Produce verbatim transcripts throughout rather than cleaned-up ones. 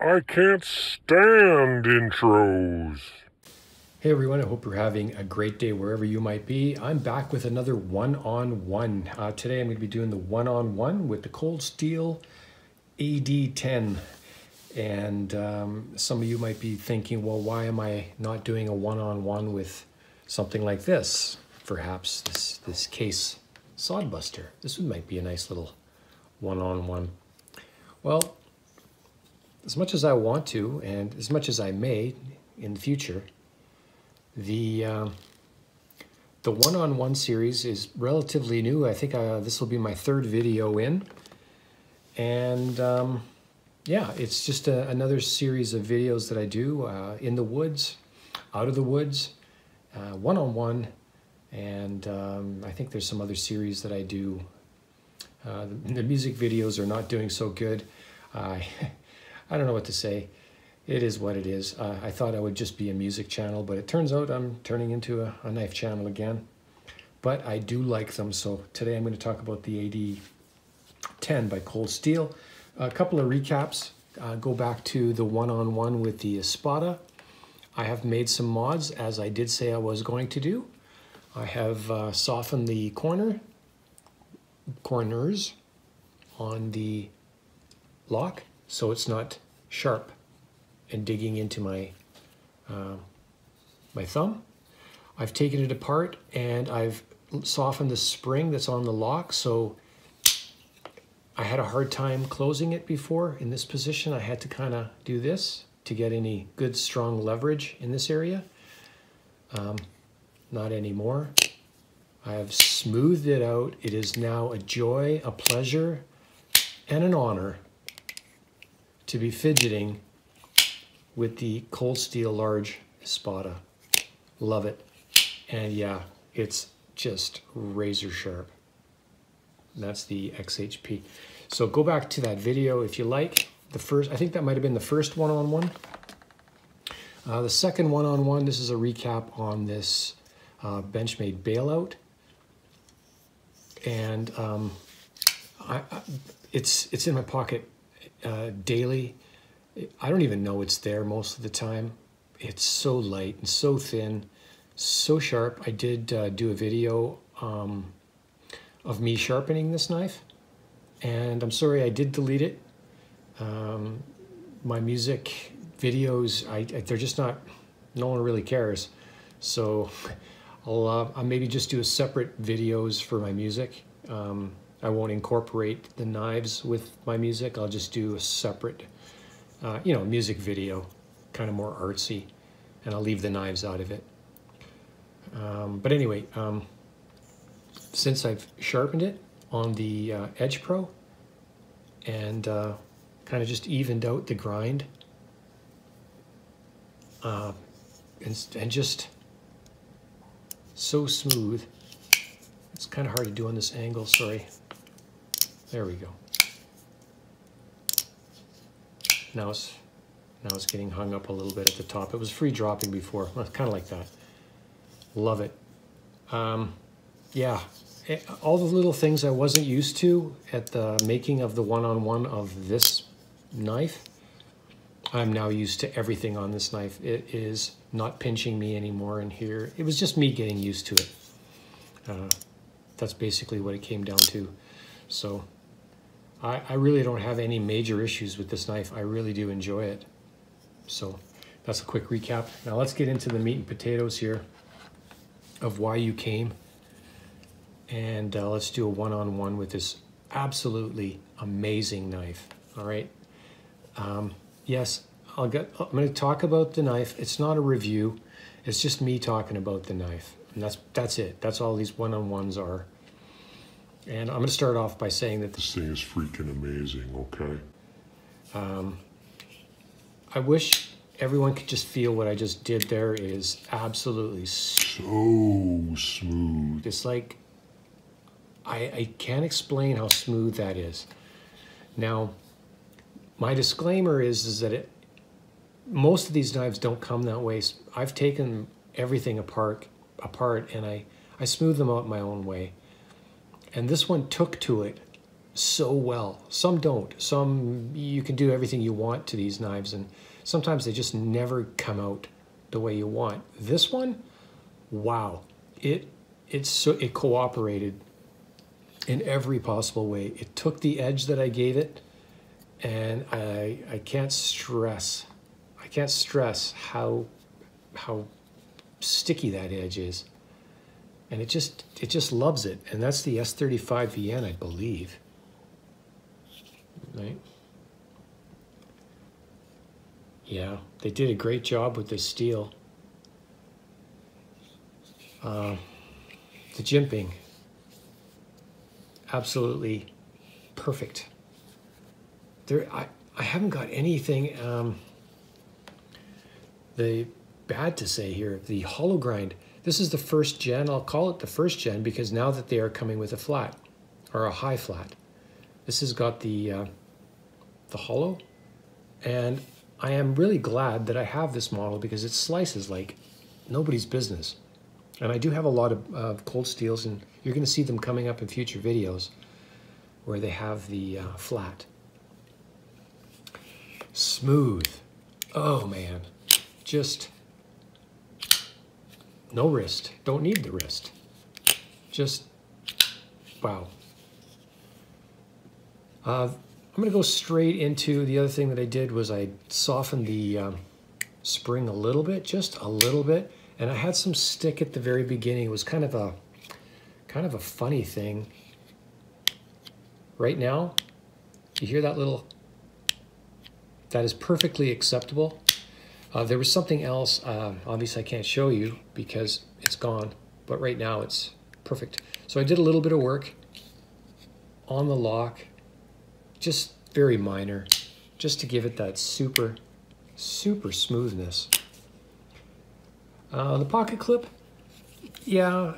I can't stand intros. Hey everyone, I hope you're having a great day wherever you might be. I'm back with another one-on-one. Uh, today I'm going to be doing the one-on-one with the Cold Steel A D ten. And um, some of you might be thinking, well, why am I not doing a one-on-one with something like this? Perhaps this, this case, Sodbuster. This one might be a nice little one-on-one. Well, as much as I want to, and as much as I may in the future, The uh, the one-on-one series is relatively new. I think uh, this will be my third video in. And um, yeah, it's just a, another series of videos that I do uh, in the woods, out of the woods, one-on-one. And um, I think there's some other series that I do. Uh, the, the music videos are not doing so good. I, I don't know what to say. It is what it is. Uh, I thought I would just be a music channel, but it turns out I'm turning into a, a knife channel again. But I do like them, so today I'm going to talk about the A D ten by Cold Steel. A couple of recaps. Uh, go back to the one-on-one with the Espada. I have made some mods, as I did say I was going to do. I have uh, softened the corner, corners on the lock, so it's not sharp and digging into my uh, my thumb. I've taken it apart and I've softened the spring that's on the lock, so I had a hard time closing it before in this position. I had to kind of do this to get any good strong leverage in this area. Um, not anymore. I have smoothed it out. It is now a joy, a pleasure, and an honor to be fidgeting with the Cold Steel large Espada. Love it. And yeah, it's just razor sharp. That's the X H P. So go back to that video if you like. The first, I think that might have been the first one-on-one. Uh, the second one-on-one, this is a recap on this uh, Benchmade Bailout. And um, I, I, it's, it's in my pocket uh, daily. I don't even know it's there most of the time. It's so light and so thin, so sharp. I did uh, do a video um, of me sharpening this knife, and I'm sorry I did delete it. Um, my music videos, I, they're just not, no one really cares. So I'll, uh, I'll maybe just do a separate videos for my music. Um, I won't incorporate the knives with my music. I'll just do a separate Uh, you know, music video, kind of more artsy, and I'll leave the knives out of it. Um, but anyway, um, since I've sharpened it on the uh, Edge Pro and uh, kind of just evened out the grind uh, and, and just so smooth, it's kind of hard to do on this angle, sorry. There we go. Now it's, now it's getting hung up a little bit at the top. It was free dropping before, well, kind of like that. Love it. Um, yeah, it, all the little things I wasn't used to at the making of the one-on-one of this knife, I'm now used to everything on this knife. It is not pinching me anymore in here. It was just me getting used to it. Uh, that's basically what it came down to. So I, I really don't have any major issues with this knife. I really do enjoy it. So that's a quick recap. Now let's get into the meat and potatoes here of why you came. And uh, let's do a one-on-one with this absolutely amazing knife. All right. Um, yes, I'll get, I'm going to talk about the knife. It's not a review. It's just me talking about the knife. And that's, that's it. That's all these one-on-ones are. And I'm going to start off by saying that this thing is freaking amazing, okay? Um, I wish everyone could just feel what I just did there. It is absolutely so smooth. It's like, I, I can't explain how smooth that is. Now, my disclaimer is, is that it, most of these knives don't come that way. I've taken everything apart, apart and I, I smooth them out my own way. And this one took to it so well. Some don't. Some you can do everything you want to these knives, and sometimes they just never come out the way you want. This one, wow, it it's so it cooperated in every possible way. It took the edge that I gave it, and I I can't stress I can't stress how how sticky that edge is. And it just it just loves it, and that's the S thirty-five V N, I believe. Right? Yeah, they did a great job with this steel. Uh, the jimping, absolutely perfect. There, I I haven't got anything um, the bad to say here. The hollow grind. This is the first gen. I'll call it the first gen because now that they are coming with a flat or a high flat. This has got the uh, the hollow, and I am really glad that I have this model because it slices like nobody's business. And I do have a lot of uh, cold steels, and you're going to see them coming up in future videos where they have the uh, flat. Smooth. Oh man, just no wrist. Don't need the wrist. Just, wow. Uh, I'm going to go straight into the other thing that I did was I softened the um, spring a little bit, just a little bit. And I had some stick at the very beginning. It was kind of a, kind of a funny thing. Right now, you hear that little, that is perfectly acceptable. Uh, there was something else, uh, obviously I can't show you because it's gone, but right now it's perfect. So I did a little bit of work on the lock, just very minor, just to give it that super, super smoothness. Uh, the pocket clip, yeah,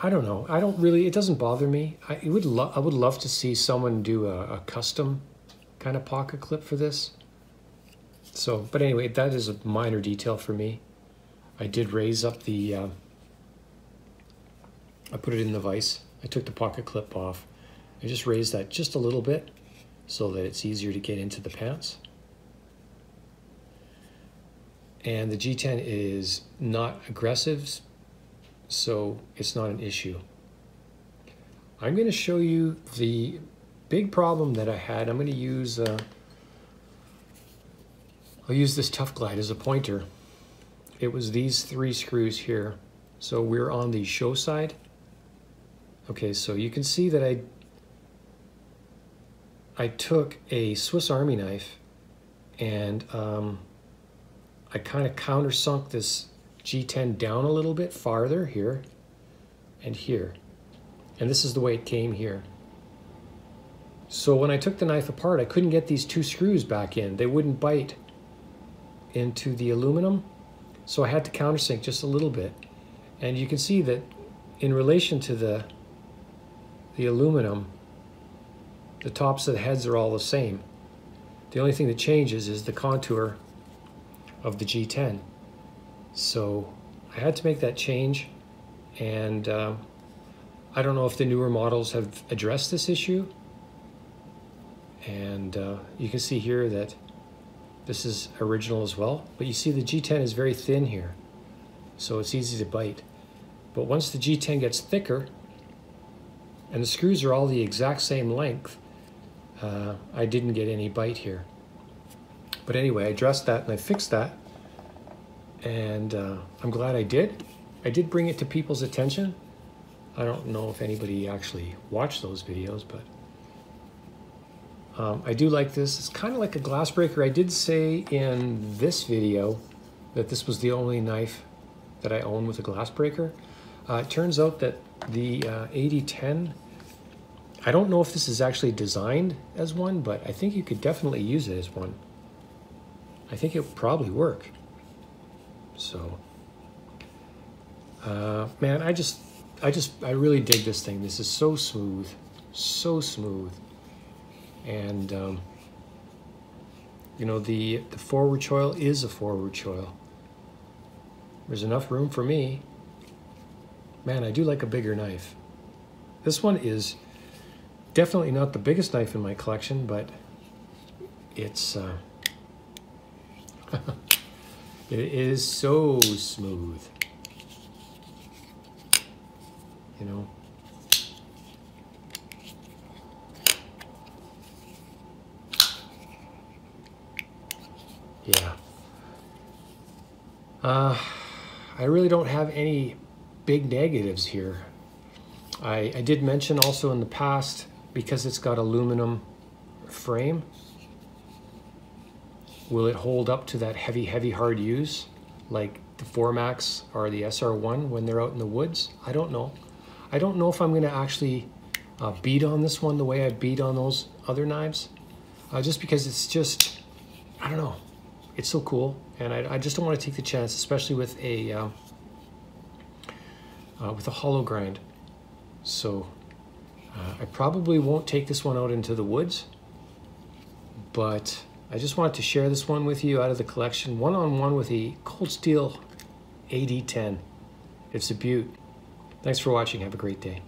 I don't know. I don't really, it doesn't bother me. I it would, lo I would love to see someone do a, a custom kind of pocket clip for this. So, but anyway, that is a minor detail for me. I did raise up the, uh, I put it in the vise. I took the pocket clip off. I just raised that just a little bit so that it's easier to get into the pants. And the G ten is not aggressive, so it's not an issue. I'm going to show you the big problem that I had. I'm going to use... Uh, I'll use this Tough Glide as a pointer. It was these three screws here. So we're on the show side. Okay, so you can see that I I took a Swiss Army knife and um, I kind of countersunk this G ten down a little bit farther here and here. And this is the way it came here. So when I took the knife apart, I couldn't get these two screws back in. They wouldn't bite into the aluminum, so I had to countersink just a little bit, and you can see that in relation to the the aluminum, the tops of the heads are all the same. The only thing that changes is the contour of the G ten. So I had to make that change, and uh, I don't know if the newer models have addressed this issue, and uh, you can see here that this is original as well, but you see the G ten is very thin here, so it's easy to bite. But once the G ten gets thicker, and the screws are all the exact same length, uh, I didn't get any bite here. But anyway, I addressed that and I fixed that, and uh, I'm glad I did. I did bring it to people's attention. I don't know if anybody actually watched those videos, but Um, I do like this. It's kind of like a glass breaker. I did say in this video that this was the only knife that I own with a glass breaker. Uh, it turns out that the uh, A D ten, I don't know if this is actually designed as one, but I think you could definitely use it as one. I think it would probably work. So, uh, man, I just, I just, I really dig this thing. This is so smooth, so smooth. And um, you know, the the forward choil is a forward choil. There's enough room for me. Man, I do like a bigger knife. This one is Definitely not the biggest knife in my collection, but it's uh, it is so smooth, you know. Yeah. Uh, I really don't have any big negatives here. I, I did mention also in the past, because it's got aluminum frame, will it hold up to that heavy, heavy, hard use like the four max or the S R one when they're out in the woods? I don't know. I don't know if I'm going to actually uh, beat on this one the way I beat on those other knives, uh, just because it's just, I don't know. It's so cool, and I, I just don't want to take the chance, especially with a uh, uh, with a hollow grind. So uh, I probably won't take this one out into the woods, but I just wanted to share this one with you out of the collection, one-on-one with the Cold Steel A D ten. It's a beaut. Thanks for watching. Have a great day.